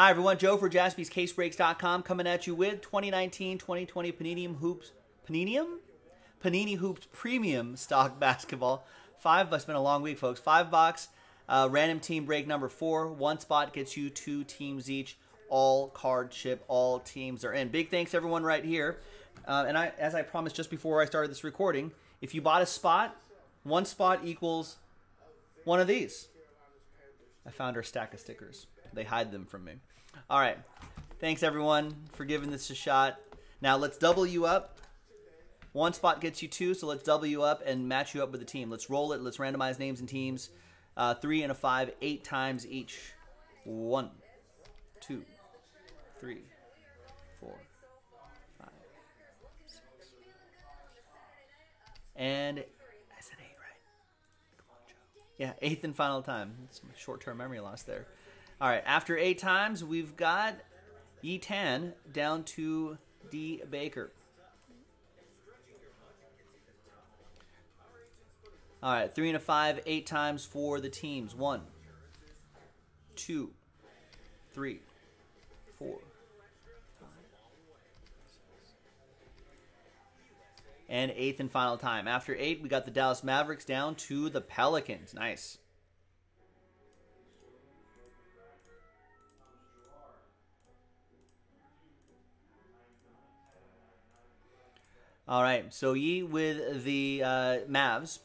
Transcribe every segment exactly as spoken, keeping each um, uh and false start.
Hi, everyone. Joe for Jaspys Case Breaks dot com coming at you with twenty nineteen twenty twenty Panini Hoops, Paninium? Panini Hoops Premium Stock Basketball. Five, it's been a long week, folks. Five box, uh, random team break number four. One spot gets you two teams each. All card ship, all teams are in. Big thanks, everyone, right here. Uh, and I, as I promised just before I started this recording, if you bought a spot, one spot equals one of these. I found our stack of stickers. They hide them from me. All right. Thanks, everyone, for giving this a shot. Now let's double you up. One spot gets you two, so let's double you up and match you up with a team. Let's roll it. Let's randomize names and teams. Uh, three and a five, eight times each. One, two, three, four, five, six. And I said eight, right? Come on, Joe. Yeah, eighth and final time. That's my short-term memory loss there. All right, after eight times, we've got Yi Tan down to D. Baker. All right, three and a five, eight times for the teams. One, two, three, four, five, six. And eighth and final time. After eight, we got the Dallas Mavericks down to the Pelicans. Nice. All right, so Yi with the uh, Mavs,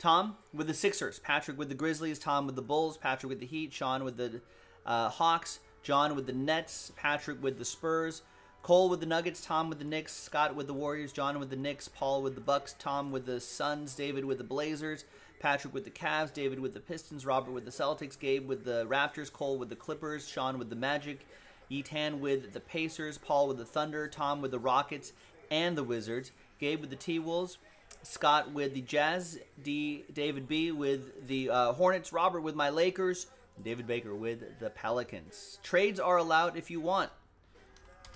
Tom with the Sixers, Patrick with the Grizzlies, Tom with the Bulls, Patrick with the Heat, Sean with the uh, Hawks, John with the Nets, Patrick with the Spurs, Cole with the Nuggets, Tom with the Knicks, Scott with the Warriors, John with the Knicks, Paul with the Bucks, Tom with the Suns, David with the Blazers, Patrick with the Cavs, David with the Pistons, Robert with the Celtics, Gabe with the Raptors, Cole with the Clippers, Sean with the Magic, Yi Tan with the Pacers, Paul with the Thunder, Tom with the Rockets and the Wizards, Gabe with the T-Wolves, Scott with the Jazz, D. David B. with the uh, Hornets, Robert with my Lakers, and David Baker with the Pelicans. Trades are allowed if you want.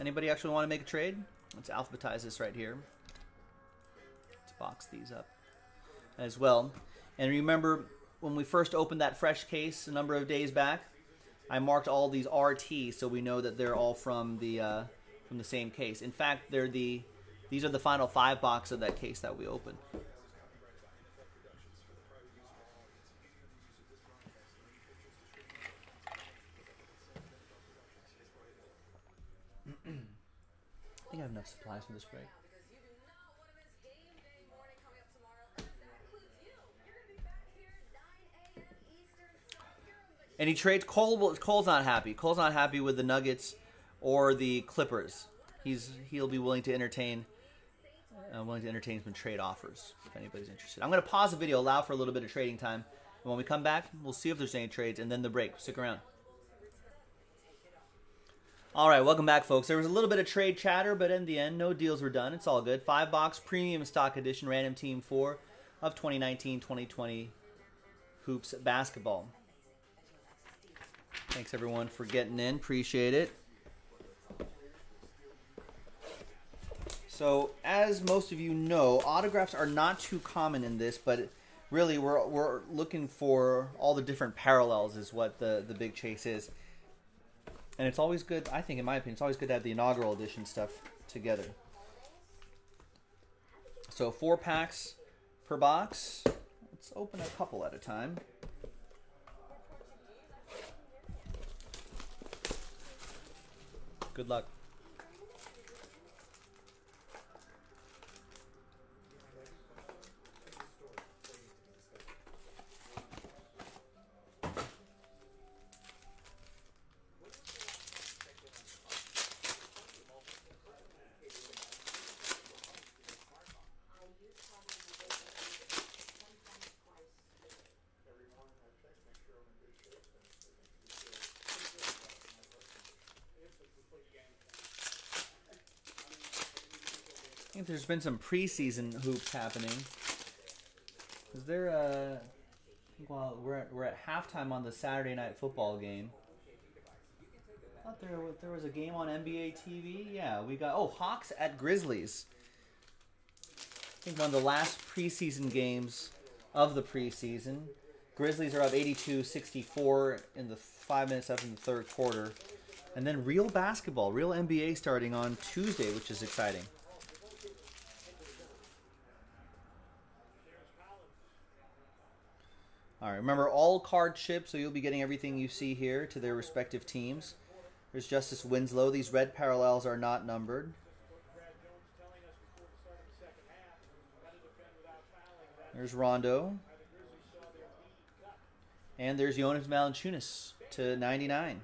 Anybody actually want to make a trade? Let's alphabetize this right here. Let's box these up as well. And remember, when we first opened that fresh case a number of days back, I marked all these R T so we know that they're all from the uh, from the same case. In fact, they're the... These are the final five boxes of that case that we opened. I think I have enough supplies for this break. And he trades. Cole, Cole's not happy. Cole's not happy with the Nuggets or the Clippers. He's he'll be willing to entertain. I'm willing to entertain some trade offers if anybody's interested. I'm going to pause the video, allow for a little bit of trading time. And when we come back, we'll see if there's any trades and then the break. Stick around. All right, welcome back, folks. There was a little bit of trade chatter, but in the end, no deals were done. It's all good. Five box premium stock edition, random team four of twenty nineteen twenty twenty Hoops Basketball. Thanks, everyone, for getting in. Appreciate it. So, as most of you know, autographs are not too common in this, but really we're, we're looking for all the different parallels is what the, the big chase is. And it's always good, I think in my opinion, it's always good to have the inaugural edition stuff together. So, four packs per box. Let's open a couple at a time. Good luck. I think there's been some preseason hoops happening. Is there a... Well, we're at, we're at halftime on the Saturday night football game. I thought there, there was a game on N B A T V. Yeah, we got... Oh, Hawks at Grizzlies. I think one of the last preseason games of the preseason. Grizzlies are up eighty-two sixty-four in the five minutes left in the third quarter. And then real basketball, real N B A starting on Tuesday, which is exciting. All right, remember, all card chips, so you'll be getting everything you see here to their respective teams. There's Justice Winslow. These red parallels are not numbered. There's Rondo. And there's Jonas Malanchunis to ninety-nine.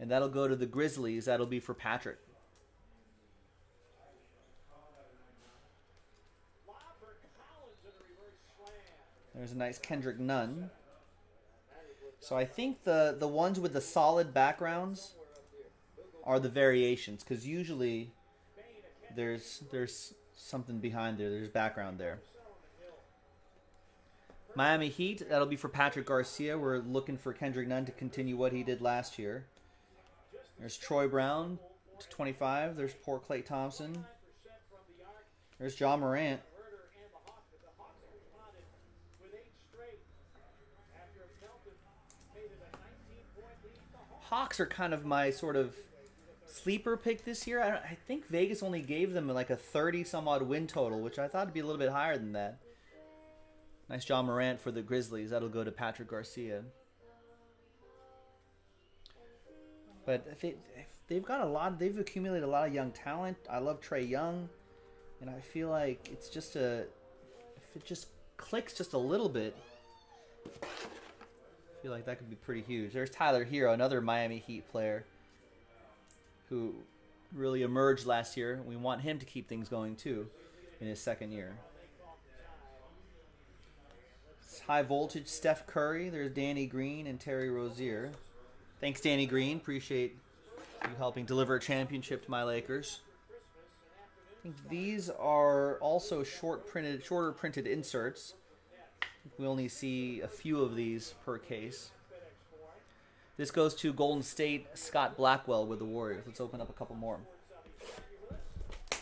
And that'll go to the Grizzlies. That'll be for Patrick. There's a nice Kendrick Nunn. So I think the, the ones with the solid backgrounds are the variations, because usually there's there's something behind there. There's background there. Miami Heat, that'll be for Patrick Garcia. We're looking for Kendrick Nunn to continue what he did last year. There's Troy Brown to twenty-five. There's poor Klay Thompson. There's Ja Morant. Hawks are kind of my sort of sleeper pick this year. I, don't, I think Vegas only gave them like a thirty some odd win total, which I thought would be a little bit higher than that. Nice Ja Morant for the Grizzlies. That'll go to Patrick Garcia. But if it, if they've got a lot, they've accumulated a lot of young talent. I love Trae Young, and I feel like it's just a, if it just clicks just a little bit, I feel like that could be pretty huge. There's Tyler Herro, another Miami Heat player who really emerged last year. We want him to keep things going too in his second year. It's high voltage Steph Curry. There's Danny Green and Terry Rozier. Thanks, Danny Green. Appreciate you helping deliver a championship to my Lakers. I think these are also short printed, shorter printed inserts. I think we only see a few of these per case. This goes to Golden State, Scott Blackwell with the Warriors. Let's open up a couple more. I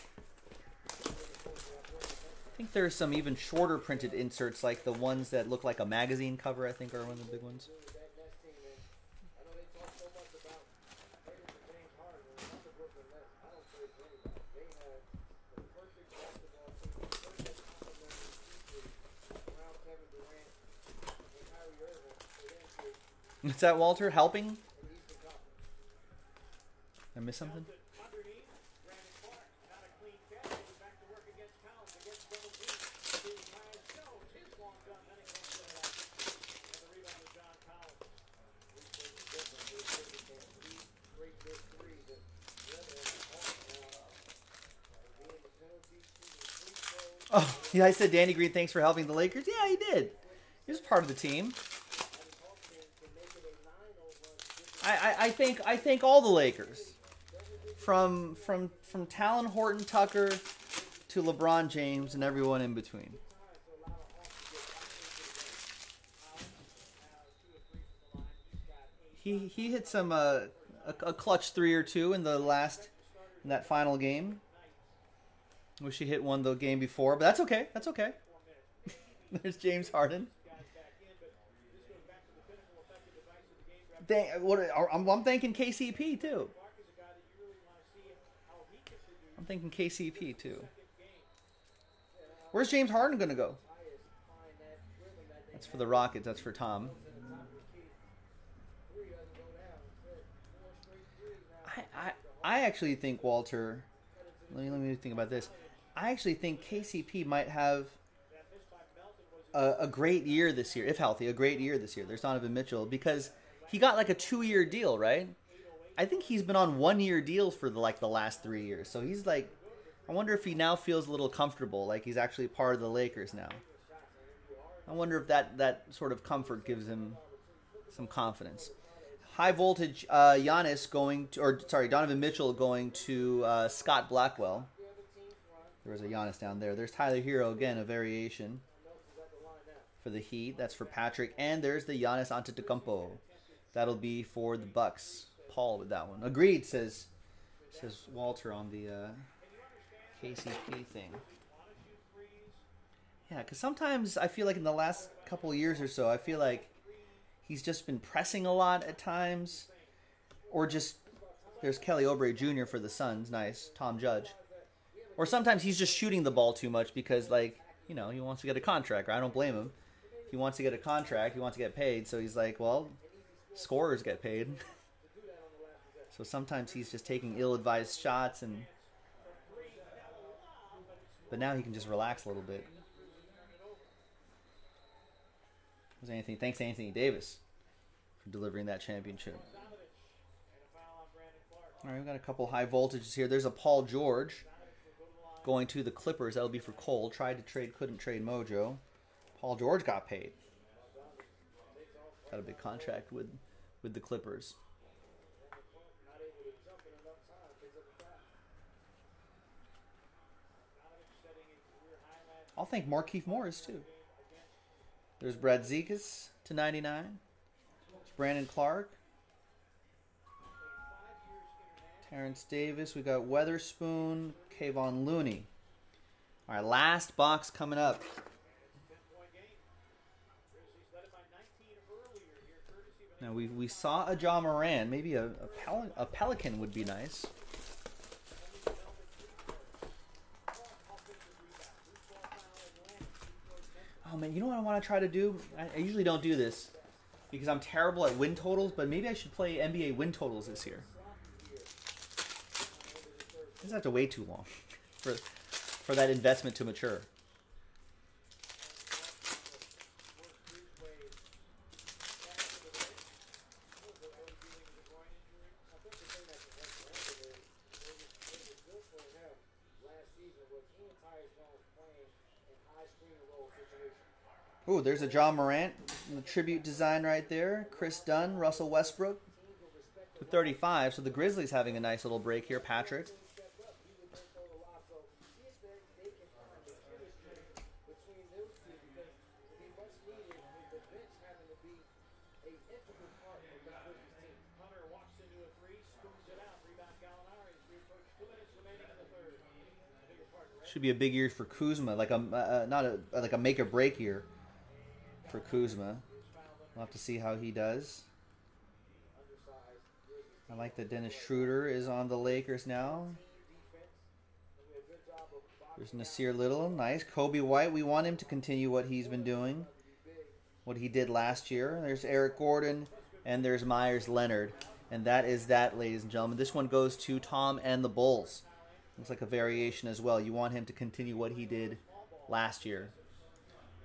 think there are some even shorter printed inserts, like the ones that look like a magazine cover, I think are one of the big ones. Is that Walter helping? I missed something? Oh, yeah, I said Danny Green, thanks for helping the Lakers. Yeah, he did. He was part of the team. I, I think I think all the Lakers, from from from Talen Horton-Tucker to LeBron James and everyone in between. He he hit some uh, a, a clutch three or two in the last in that final game. Wish he hit one the game before, but that's okay. That's okay. There's James Harden. Thank, what, I'm, I'm thanking K C P too. I'm thinking K C P too. Where's James Harden gonna go? That's for the Rockets. That's for Tom. I I, I actually think Walter. Let me let me think about this. I actually think K C P might have a, a great year this year, if healthy. A great year this year. There's Donovan Mitchell, because he got like a two-year deal, right? I think he's been on one-year deals for the, like the last three years. So he's like, I wonder if he now feels a little comfortable, like he's actually part of the Lakers now. I wonder if that, that sort of comfort gives him some confidence. High voltage uh, Giannis going to, or sorry, Donovan Mitchell going to uh, Scott Blackwell. There was a Giannis down there. There's Tyler Herro again, a variation for the Heat. That's for Patrick. And there's the Giannis Antetokounmpo. That'll be for the Bucks. Paul with that one. Agreed, says says Walter on the uh, K C P thing. Yeah, because sometimes I feel like in the last couple of years or so, I feel like he's just been pressing a lot at times. Or just, there's Kelly Oubre Junior for the Suns, nice, Tom Judge. Or sometimes he's just shooting the ball too much because, like, you know, he wants to get a contract. Or I don't blame him. He wants to get a contract, he wants to get paid, so he's like, well, scorers get paid. So sometimes he's just taking ill-advised shots, and but now he can just relax a little bit. Was Anthony, thanks to Anthony Davis for delivering that championship. All right, we've got a couple high voltages here. There's a Paul George going to the Clippers. That'll be for Cole. Tried to trade, couldn't trade Mojo. Paul George got paid. Got a big contract with, with the Clippers. I'll thank Markieff Morris, too. There's Brad Zekas to ninety-nine. There's Brandon Clark. Terrence Davis. We got Weatherspoon, Kayvon Looney. All right, last box coming up. Now, we, we saw a Ja Morant. Maybe a, a, Pel a Pelican would be nice. Oh, man, you know what I want to try to do? I, I usually don't do this because I'm terrible at win totals, but maybe I should play N B A win totals this year. I just have to wait too long for, for that investment to mature. Ooh, there's a Ja Morant in the tribute design right there. Chris Dunn, Russell Westbrook to thirty-five. So the Grizzlies having a nice little break here, Patrick. Should be a big year for Kuzma, like a uh, not a like a make or break year for Kuzma. We'll have to see how he does. I like that Dennis Schroeder is on the Lakers now. There's Nasir Little, nice. Kobe White, we want him to continue what he's been doing, what he did last year. There's Eric Gordon, and there's Myers Leonard, and that is that, ladies and gentlemen. This one goes to Tom and the Bulls. Looks like a variation as well. You want him to continue what he did last year.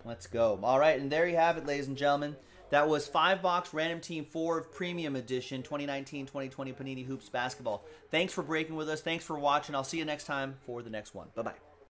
Let's go. All right, and there you have it, ladies and gentlemen. That was five box Random Team four Premium Edition twenty nineteen twenty twenty Panini Hoops Basketball. Thanks for breaking with us. Thanks for watching. I'll see you next time for the next one. Bye-bye.